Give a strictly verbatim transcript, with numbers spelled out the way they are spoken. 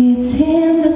It's in the